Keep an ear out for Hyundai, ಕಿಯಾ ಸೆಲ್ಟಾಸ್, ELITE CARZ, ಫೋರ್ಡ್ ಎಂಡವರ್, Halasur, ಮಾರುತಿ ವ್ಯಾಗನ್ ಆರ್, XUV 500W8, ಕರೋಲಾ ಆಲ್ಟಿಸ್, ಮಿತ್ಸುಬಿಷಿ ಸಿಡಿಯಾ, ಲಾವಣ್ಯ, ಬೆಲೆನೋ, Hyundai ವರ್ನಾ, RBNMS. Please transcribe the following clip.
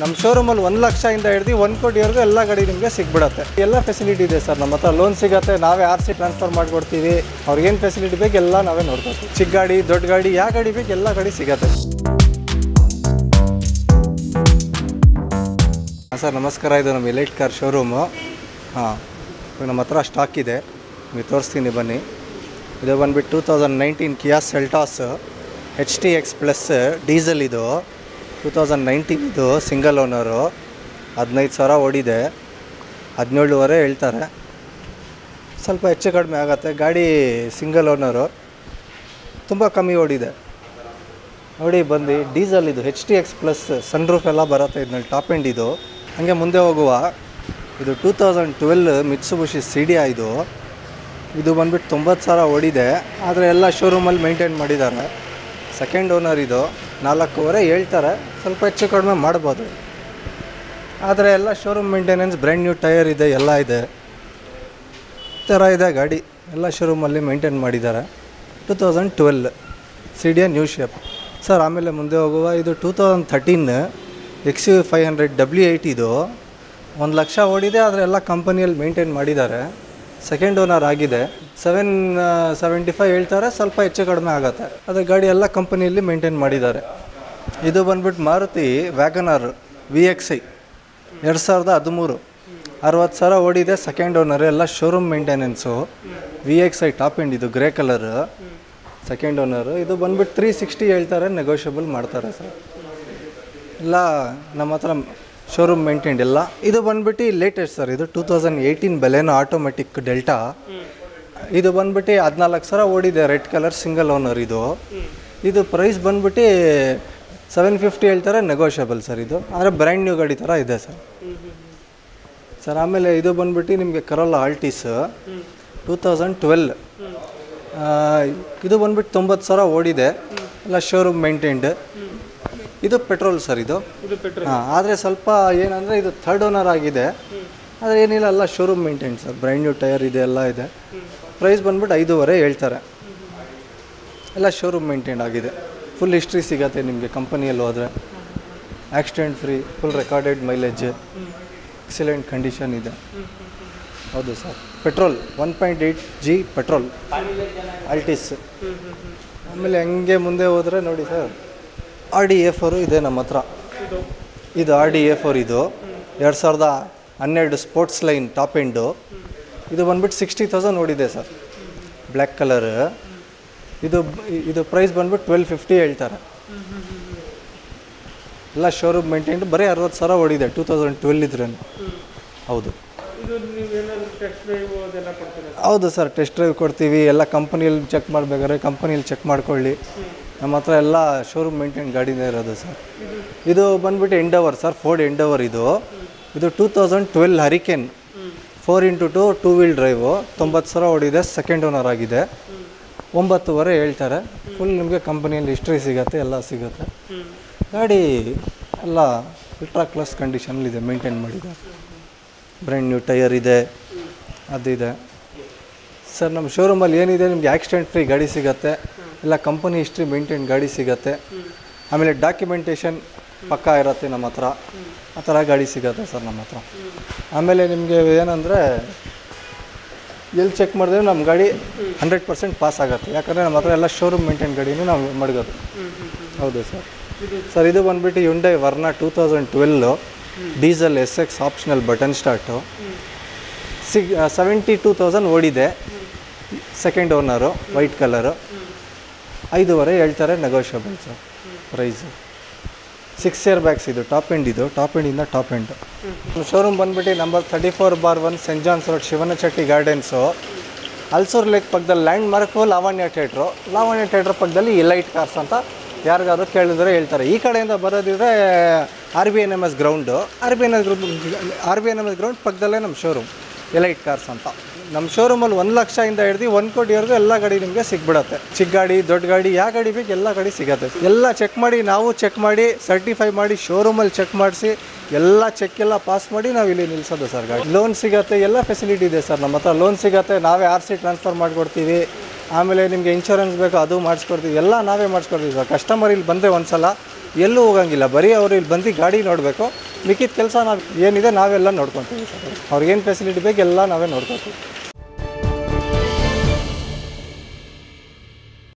ನಮ್ಮ ಶೋರೂಮಲ್ಲಿ 1 ಲಕ್ಷದಿಂದ ಹಿಡಿದು 1 ಕೋಟಿವರೆಗೂ ಎಲ್ಲ ಗಾಡಿ ನಿಮಗೆ ಸಿಗ್ಬಿಡುತ್ತೆ. ಎಲ್ಲ ಫೆಸಿಲಿಟಿ ಇದೆ ಸರ್ ನಮ್ಮ ಹತ್ರ. ಲೋನ್ ಸಿಗುತ್ತೆ, ನಾವೇ ಆರ್ ಸಿ ಟ್ರಾನ್ಸ್ಫರ್ ಮಾಡಿಕೊಡ್ತೀವಿ. ಅವ್ರಿಗೇನು ಫೆಸಿಲಿಟಿ ಬೇಕು ಎಲ್ಲ ನಾವೇ ನೋಡ್ಕೊಳ್ತೀವಿ. ಚಿಕ್ಕ ಗಾಡಿ, ದೊಡ್ಡ ಗಾಡಿ, ಯಾವ ಗಾಡಿ ಬೇಕು ಎಲ್ಲ ಗಾಡಿ ಸಿಗುತ್ತೆ. ಸರ್ ನಮಸ್ಕಾರ, ಇದು ನಮ್ಮ ಎಲೈಟ್ ಕಾರ್ ಶೋರೂಮು. ಹಾಂ, ನಮ್ಮ ಹತ್ರ ಸ್ಟಾಕ್ ಇದೆ, ನೀವು ತೋರಿಸ್ತೀನಿ ಬನ್ನಿ. ಇದು ಬಂದುಬಿಟ್ಟು 2019 ಕಿಯಾ ಸೆಲ್ಟಾಸ್ HTX+ ಡೀಸೆಲ್. ಇದು 2019, ಇದು ಸಿಂಗಲ್ ಓನರು. 15,000 ಓಡಿದೆ, 17,500 ಹೇಳ್ತಾರೆ. ಸ್ವಲ್ಪ ಹೆಚ್ಚು ಕಡಿಮೆ ಆಗುತ್ತೆ. ಗಾಡಿ ಸಿಂಗಲ್ ಓನರು, ತುಂಬ ಕಮ್ಮಿ ಓಡಿದೆ. ನೋಡಿ ಬಂದು, ಡೀಸೆಲ್ ಇದು HTX+ ಸನ್ರೂಫ್ ಎಲ್ಲ ಬರುತ್ತೆ. ಇದನ್ನ ಟಾಪ್ ಎಂಡ್ ಇದು. ಹಾಗೆ ಮುಂದೆ ಹೋಗುವ, ಇದು 2012 ಮಿತ್ಸುಬಿಷಿ ಸಿಡಿಯಾ. ಇದು ಬಂದುಬಿಟ್ಟು 90,000 ಓಡಿದೆ, ಆದರೆ ಎಲ್ಲ ಶೋರೂಮಲ್ಲಿ ಮೇಂಟೈನ್ ಮಾಡಿದ್ದಾರೆ. ಸೆಕೆಂಡ್ ಓನರ್ ಇದು, 4,500 ಹೇಳ್ತಾರೆ. ಸ್ವಲ್ಪ ಹೆಚ್ಚು ಕಡಿಮೆ ಮಾಡ್ಬೋದು, ಆದರೆ ಎಲ್ಲ showroom maintenance, brand new tyre ಇದೆ, ಎಲ್ಲ ಇದೆ. ಈ ಥರ ಇದೆ ಗಾಡಿ, ಎಲ್ಲ ಶೋರೂಮಲ್ಲಿ ಮೇಂಟೈನ್ ಮಾಡಿದ್ದಾರೆ. 2012 ಸಿಡಿಯಾ ನ್ಯೂ ಶೇಪ್ ಸರ್. ಆಮೇಲೆ ಮುಂದೆ ಹೋಗುವ, ಇದು 2013 XUV 500W8. ಇದು 1 ಲಕ್ಷ ಓಡಿದೆ, ಆದರೆ ಎಲ್ಲ ಕಂಪನಿಯಲ್ಲಿ ಮೇಂಟೈನ್ ಮಾಡಿದ್ದಾರೆ. ಸೆಕೆಂಡ್ ಓನರ್ ಆಗಿದೆ. 775 ಹೇಳ್ತಾರೆ, ಸ್ವಲ್ಪ ಹೆಚ್ಚು ಕಡಿಮೆ ಆಗುತ್ತೆ, ಆದರೆ ಗಾಡಿ ಎಲ್ಲ ಕಂಪನಿಯಲ್ಲಿ ಮೇಂಟೈನ್ ಮಾಡಿದ್ದಾರೆ. ಇದು ಬಂದ್ಬಿಟ್ಟು ಮಾರುತಿ ವ್ಯಾಗನ್ ಆರ್ VXi 2013, 60,000 ಓಡಿದೆ. ಸೆಕೆಂಡ್ ಓನರ್, ಎಲ್ಲ showroom maintenance. VXi top end ಇದು, ಗ್ರೇ ಕಲರ್, ಸೆಕೆಂಡ್ ಓನರು. ಇದು ಬಂದ್ಬಿಟ್ಟು 360 ಹೇಳ್ತಾರೆ, ನೆಗೋಷಿಯಬಲ್ ಮಾಡ್ತಾರೆ ಸರ್. ಎಲ್ಲ ನಮ್ಮ ಹತ್ರ ಶೋರೂಮ್ ಮೇಂಟೈನ್ಡ್ ಎಲ್ಲ. ಇದು ಬಂದ್ಬಿಟ್ಟು ಲೇಟೆಸ್ಟ್ ಸರ್, ಇದು 2018 ಬೆಲೆನೋ ಆಟೋಮೆಟಿಕ್ ಡೆಲ್ಟಾ. ಇದು ಬಂದ್ಬಿಟ್ಟು 14,000 ಓಡಿದೆ, ರೆಡ್ ಕಲರ್, ಸಿಂಗಲ್ ಓನರ್. ಇದು ಪ್ರೈಸ್ ಬಂದ್ಬಿಟ್ಟು 750 ಹೇಳ್ತಾರೆ, ನೆಗೋಷಿಯಬಲ್ ಸರ್. ಇದು ಆದರೆ ಬ್ರ್ಯಾಂಡ್ ನ್ಯೂ ಗಾಡಿ ಥರ ಇದೆ ಸರ್. ಸರ್ ಆಮೇಲೆ ಇದು ಬಂದ್ಬಿಟ್ಟು ನಿಮಗೆ ಕರೋಲಾ ಆಲ್ಟಿಸ್ 2012. ಇದು ಬಂದ್ಬಿಟ್ಟು 90,000 ಓಡಿದೆ, ಎಲ್ಲ ಶೋರೂಮ್ ಮೇಂಟೈನ್ಡ್. ಇದು ಪೆಟ್ರೋಲ್ ಸರ್. ಇದು ಹಾಂ, ಆದರೆ ಸ್ವಲ್ಪ ಏನಂದರೆ ಇದು ಥರ್ಡ್ ಓನರ್ ಆಗಿದೆ, ಆದರೆ ಏನಿಲ್ಲ, ಎಲ್ಲ showroom maintain sir. Brand new tyre ಇದೆ, ಎಲ್ಲ ಇದೆ. ಪ್ರೈಸ್ ಬಂದ್ಬಿಟ್ಟು 5,500 ಹೇಳ್ತಾರೆ, ಎಲ್ಲ ಶೋರೂಮ್ ಮೇಂಟೈನ್ ಆಗಿದೆ. ಫುಲ್ ಹಿಸ್ಟ್ರಿ ಸಿಗುತ್ತೆ ನಿಮಗೆ ಕಂಪನಿಯಲ್ಲಿ ಹೋದರೆ. Accident free, full recorded mileage, excellent condition ಇದೆ. ಹೌದು sir, petrol 1.8G petrol Altis. ಆಮೇಲೆ ಹಂಗೆ ಮುಂದೆ ಹೋದರೆ ನೋಡಿ ಸರ್, RDA4 ಇದೆ ನಮ್ಮ ಹತ್ರ. ಇದು RDA4, ಇದು 2012 ಸ್ಪೋರ್ಟ್ಸ್ ಲೈನ್ ಟಾಪ್ ಎಂಡು. ಇದು ಬಂದ್ಬಿಟ್ಟು 60,000 ಓಡಿದೆ ಸರ್, ಬ್ಲ್ಯಾಕ್ ಕಲರ್. ಇದು ಇದು ಪ್ರೈಸ್ ಬಂದ್ಬಿಟ್ಟು 1,250 ಹೇಳ್ತಾರೆ, ಎಲ್ಲ ಶೋರೂಮ್ ಮೇಂಟೈನ್, ಬರೀ 60,000 ಓಡಿದೆ, 2012 ಇದ್ರೂ. ಹೌದು ಹೌದು ಸರ್, ಟೆಸ್ಟ್ ಡ್ರೈವ್ ಕೊಡ್ತೀವಿ. ಎಲ್ಲ ಕಂಪನಿಯಲ್ಲಿ ಚೆಕ್ ಮಾಡಬೇಕಾದ್ರೆ ಕಂಪನಿಯಲ್ಲಿ ಚೆಕ್ ಮಾಡ್ಕೊಳ್ಳಿ. ನಮ್ಮ ಹತ್ರ ಎಲ್ಲ ಶೋರೂಮ್ ಮೇಂಟೈನ್ ಗಾಡಿನೇ ಇರೋದು ಸರ್. ಇದು ಬಂದ್ಬಿಟ್ಟು ಎಂಡವರ್ ಸರ್, ಫೋರ್ಡ್ ಎಂಡವರ್. ಇದು 2012 ಹರಿಕೇನ್ 4x2 2-wheel ಡ್ರೈವು, 90,000 ಓಡಿದೆ, ಸೆಕೆಂಡ್ ಓನರ್ ಆಗಿದೆ, 9,500 ಹೇಳ್ತಾರೆ. ಫುಲ್ ನಿಮಗೆ ಕಂಪನಿಯಲ್ಲಿ ಹಿಸ್ಟ್ರಿ ಸಿಗುತ್ತೆ, ಎಲ್ಲ ಸಿಗುತ್ತೆ. ಗಾಡಿ ಎಲ್ಲ ಅಲ್ಟ್ರಾ ಕ್ಲಾಸ್ ಕಂಡೀಷನಲ್ಲಿದೆ, ಮೇಂಟೈನ್ ಮಾಡಿದ್ದಾರೆ. ಬ್ರ್ಯಾಂಡ್ ನ್ಯೂ ಟೈರ್ ಇದೆ, ಅದಿದೆ ಸರ್. ನಮ್ಮ ಶೋರೂಮಲ್ಲಿ ಏನಿದೆ ನಿಮಗೆ, ಆಕ್ಸಿಡೆಂಟ್ ಫ್ರೀ ಗಾಡಿ ಸಿಗುತ್ತೆ, ಎಲ್ಲ ಕಂಪನಿ ಹಿಸ್ಟ್ರಿ ಮೇಂಟೈನ್ ಗಾಡಿ ಸಿಗುತ್ತೆ. ಆಮೇಲೆ ಡಾಕ್ಯುಮೆಂಟೇಷನ್ ಪಕ್ಕಾ ಇರುತ್ತೆ ನಮ್ಮ ಹತ್ರ, ಆ ಥರ ಗಾಡಿ ಸಿಗುತ್ತೆ ಸರ್ ನಮ್ಮ ಹತ್ರ. ಆಮೇಲೆ ನಿಮಗೆ ಏನಂದರೆ, ಎಲ್ಲಿ ಚೆಕ್ ಮಾಡಿದ್ರೆ ನಮ್ಮ ಗಾಡಿ 100% ಪಾಸ್ ಆಗುತ್ತೆ, ಯಾಕಂದರೆ ನಮ್ಮ ಹತ್ರ ಎಲ್ಲ ಶೋರೂಮ್ ಮೇಂಟೈನ್ ಗಾಡಿನೂ ನಾವು ಮಡಗೋದು. ಹೌದು ಸರ್. ಸರ್ ಇದು ಬಂದುಬಿಟ್ಟು Hyundai ವರ್ನಾ 2012 diesel SX optional button start, 72,000 ಓಡಿದೆ, ಸೆಕೆಂಡ್ ಓನರು, ವೈಟ್ ಕಲರು, 5,500 ಹೇಳ್ತಾರೆ, negotiable sir price. 6 air bags ಇದು, ಟಾಪ್ ಎಂಡ್. ಇದು ಟಾಪ್ ಎಂಡಿಂದ ಟಾಪ್ ಎಂಡು. ಶೋರೂಮ್ ಬಂದುಬಿಟ್ಟು number 34/1 saint John's road, Shivanchetti gardens, Halsuru lake ಪಕ್ಕದಲ್ಲಿ. Landmark ಲಾವಣ್ಯ theatre, ಲಾವಣ್ಯ theatre ಪಕ್ಕದಲ್ಲಿ elite cars ಅಂತ ಯಾರಿಗಾದ್ರೂ ಕೇಳಿದ್ರೆ ಹೇಳ್ತಾರೆ. ಈ ಕಡೆಯಿಂದ ಬರೋದಿದ್ರೆ RBNMS ಗ್ರೌಂಡು, RBNMS ಗ್ರೌಂಡ್ ಪಕ್ಕದಲ್ಲೇ ನಮ್ಮ ಶೋರೂಮ್ ಎಲೈಟ್ ಕಾರ್ಸ್ ಅಂತ. ನಮ್ಮ ಶೋರೂಮಲ್ಲಿ 1 ಲಕ್ಷದಿಂದ ಹಿಡಿದು 1 ಕೋಟಿವರೆಗೂ ಎಲ್ಲ ಗಾಡಿ ನಿಮಗೆ ಸಿಗ್ಬಿಡುತ್ತೆ. ಚಿಕ್ಕ ಗಾಡಿ, ದೊಡ್ಡ ಗಾಡಿ, ಯಾವ ಗಾಡಿ ಬೇಕು ಎಲ್ಲ ಗಾಡಿ ಸಿಗುತ್ತೆ. ಎಲ್ಲ ಚೆಕ್ ಮಾಡಿ, ನಾವು ಚೆಕ್ ಮಾಡಿ, ಸರ್ಟಿಫೈ ಮಾಡಿ, ಶೋರೂಮಲ್ಲಿ ಚೆಕ್ ಮಾಡಿಸಿ, ಎಲ್ಲ ಚೆಕ್ ಎಲ್ಲ ಪಾಸ್ ಮಾಡಿ ನಾವು ಇಲ್ಲಿ ನಿಲ್ಲಿಸೋದು ಸರ್. ಗಾಡಿ ಲೋನ್ ಸಿಗುತ್ತೆ, ಎಲ್ಲ ಫೆಸಿಲಿಟಿ ಇದೆ ಸರ್ ನಮ್ಮ ಹತ್ರ. ಲೋನ್ ಸಿಗುತ್ತೆ, ನಾವೇ ಆರ್ ಸಿ ಟ್ರಾನ್ಸ್ಫರ್ ಮಾಡಿಕೊಡ್ತೀವಿ. ಆಮೇಲೆ ನಿಮಗೆ ಇನ್ಶೂರೆನ್ಸ್ ಬೇಕು ಅದು ಮಾಡಿಸ್ಕೊಡ್ತೀವಿ, ಎಲ್ಲ ನಾವೇ ಮಾಡಿಸ್ಕೊಡ್ತೀವಿ ಸರ್. ಕಸ್ಟಮರ್ ಇಲ್ಲಿ ಬಂದರೆ ಒಂದು ಸಲ ಎಲ್ಲೂ ಹೋಗಂಗಿಲ್ಲ, ಬರೀ ಅವರು ಇಲ್ಲಿ ಬಂದು ಗಾಡಿ ನೋಡಬೇಕು, ಮಿಕ್ಕಿದ ಕೆಲಸ ನಾವು ಏನಿದೆ ನಾವೆಲ್ಲ ನೋಡ್ಕೊತೀವಿ ಸರ್. ಅವ್ರಿಗೇನು ಫೆಸಿಲಿಟಿ ಬೇಕು ಎಲ್ಲ ನಾವೇ ನೋಡ್ಕೊತೀವಿ.